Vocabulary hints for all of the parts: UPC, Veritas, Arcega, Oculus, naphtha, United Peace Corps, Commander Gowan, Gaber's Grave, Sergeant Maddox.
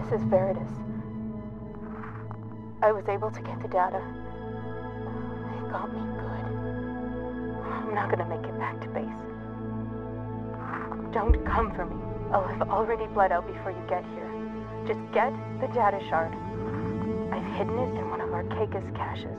This is Veritas. I was able to get the data. It got me good. I'm not gonna make it back to base. Don't come for me. I'll have already bled out before you get here. Just get the data shard. I've hidden it in one of Arcega's caches.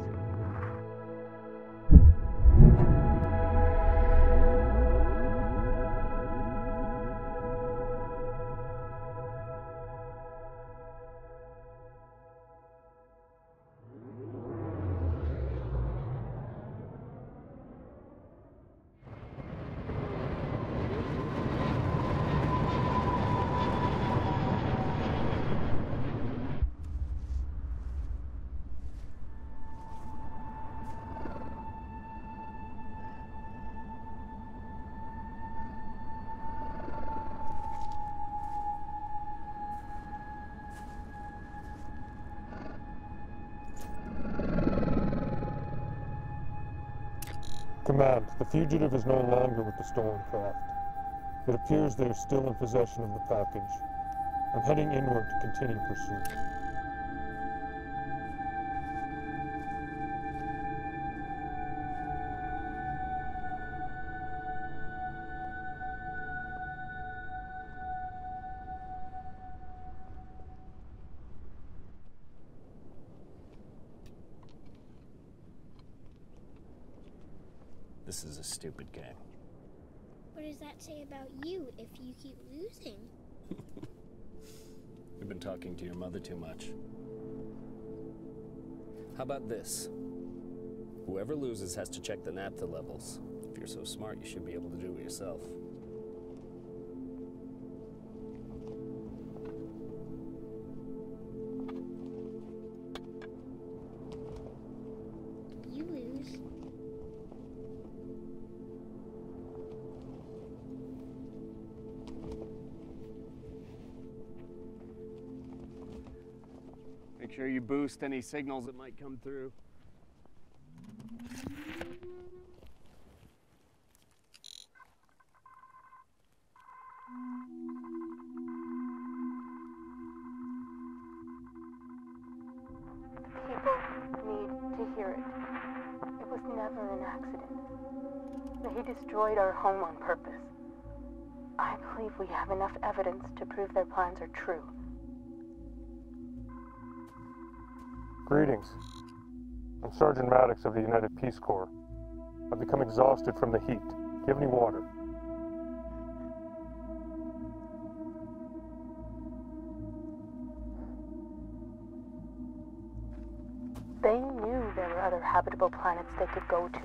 Command, the fugitive is no longer with the stolen craft. It appears they are still in possession of the package. I'm heading inward to continue pursuit. This is a stupid game. What does that say about you if you keep losing? You've been talking to your mother too much. How about this? Whoever loses has to check the naphtha levels. If you're so smart, you should be able to do it yourself. Make sure you boost any signals that might come through. People need to hear it. It was never an accident. They destroyed our home on purpose. I believe we have enough evidence to prove their plans are true. Greetings. I'm Sergeant Maddox of the United Peace Corps. I've become exhausted from the heat. Do you have any water? They knew there were other habitable planets they could go to.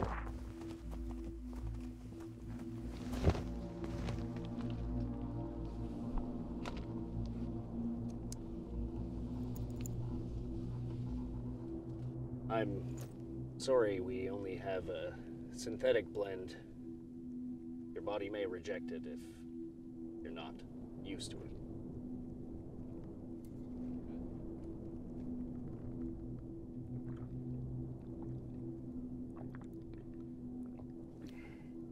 I'm sorry, we only have a synthetic blend. Your body may reject it if you're not used to it.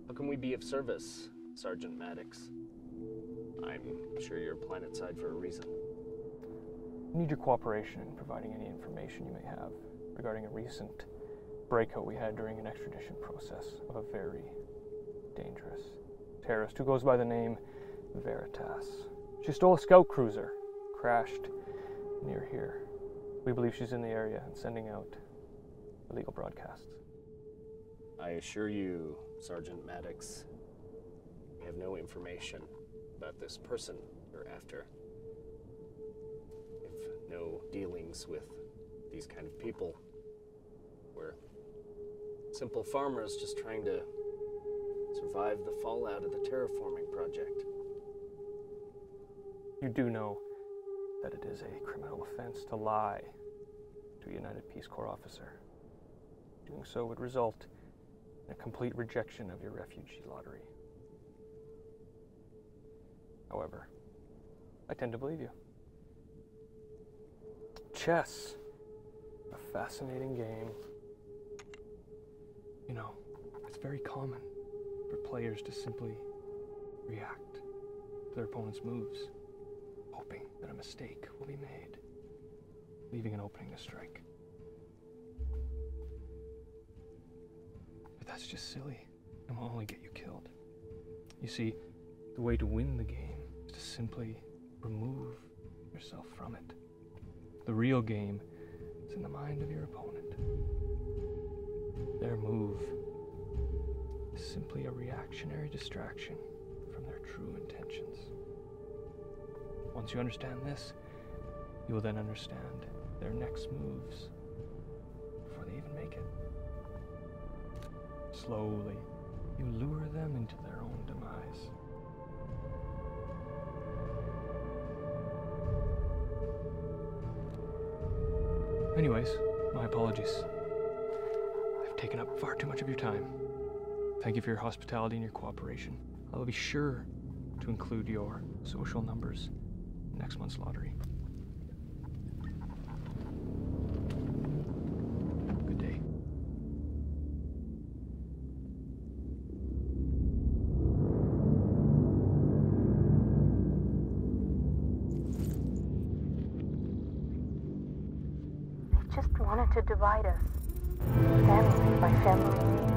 How can we be of service, Sergeant Maddox? I'm sure you're planetside for a reason. I need your cooperation in providing any information you may have regarding a recent breakout we had during an extradition process of a very dangerous terrorist who goes by the name Veritas. She stole a scout cruiser, crashed near here. We believe she's in the area and sending out illegal broadcasts. I assure you, Sergeant Maddox, we have no information about this person you're after. We have no dealings with these kind of people. We're simple farmers just trying to survive the fallout of the terraforming project. You do know that it is a criminal offense to lie to a United Peace Corps officer. Doing so would result in a complete rejection of your refugee lottery. However, I tend to believe you. Chess. A fascinating game. You know, it's very common for players to simply react to their opponent's moves. hoping that a mistake will be made, leaving an opening to strike. But that's just silly, and will only get you killed. You see, the way to win the game is to simply remove yourself from it. The real game is in the mind of your opponent. Their move is simply a reactionary distraction from their true intentions. Once you understand this, you will then understand their next moves before they even make it. Slowly, you lure them into their own demise. Anyways, my apologies. I've taken up far too much of your time. Thank you for your hospitality and your cooperation. I will be sure to include your social numbers in next month's lottery. To divide us, family by family.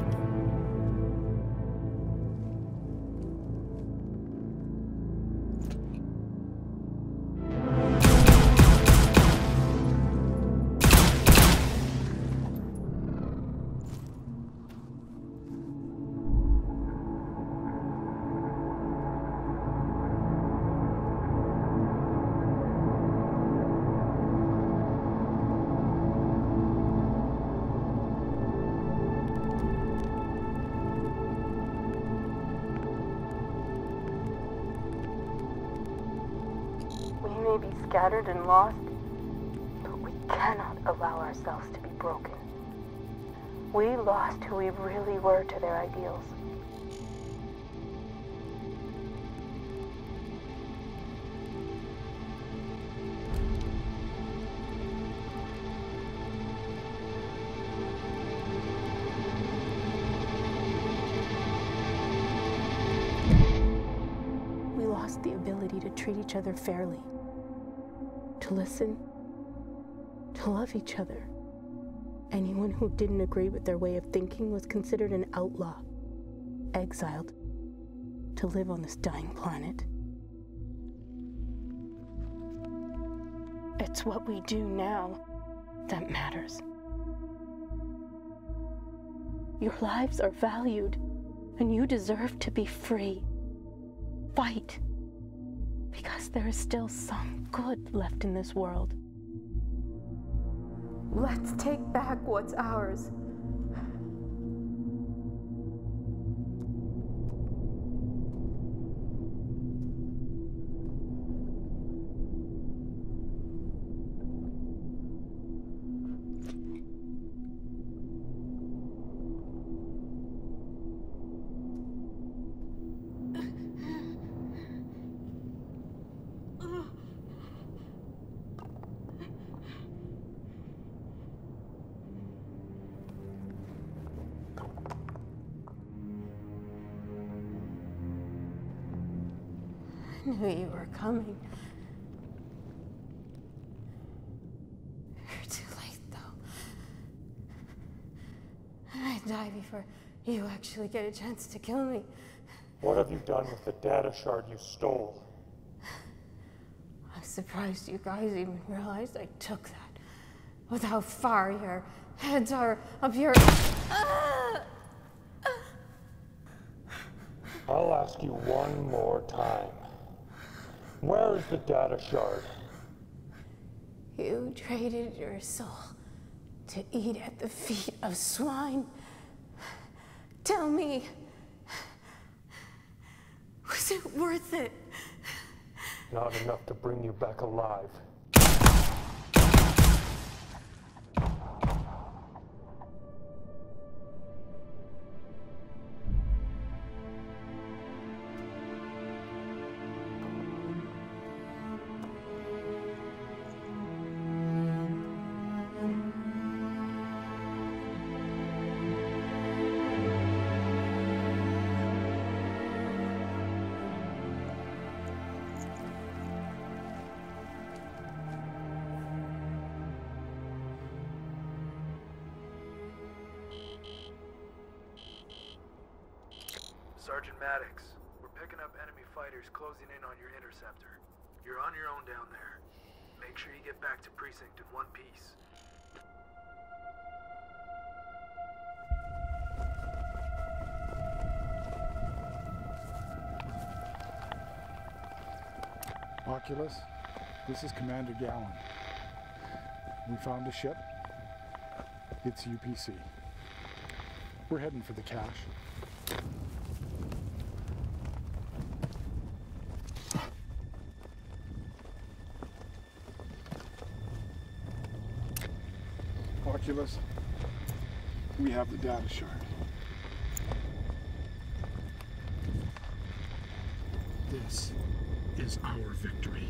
Scattered and lost, but we cannot allow ourselves to be broken. We lost who we really were to their ideals. We lost the ability to treat each other fairly. To listen, to love each other. Anyone who didn't agree with their way of thinking was considered an outlaw, exiled to live on this dying planet. It's what we do now that matters. Your lives are valued, and you deserve to be free. Fight. Because there is still some good left in this world. Let's take back what's ours. I knew you were coming. You're too late, though. I might die before you actually get a chance to kill me. What have you done with the data shard you stole? I'm surprised you guys even realized I took that. With how far your heads are up your... I'll ask you one more time. Where is the data shard? You traded your soul to eat at the feet of swine. Tell me, was it worth it? Not enough to bring you back alive. Sergeant Maddox, we're picking up enemy fighters closing in on your interceptor. You're on your own down there. Make sure you get back to precinct in one piece. Oculus, this is Commander Gowan. We found a ship. It's UPC. We're heading for the cache. Oculus, we have the data shard. This is our victory.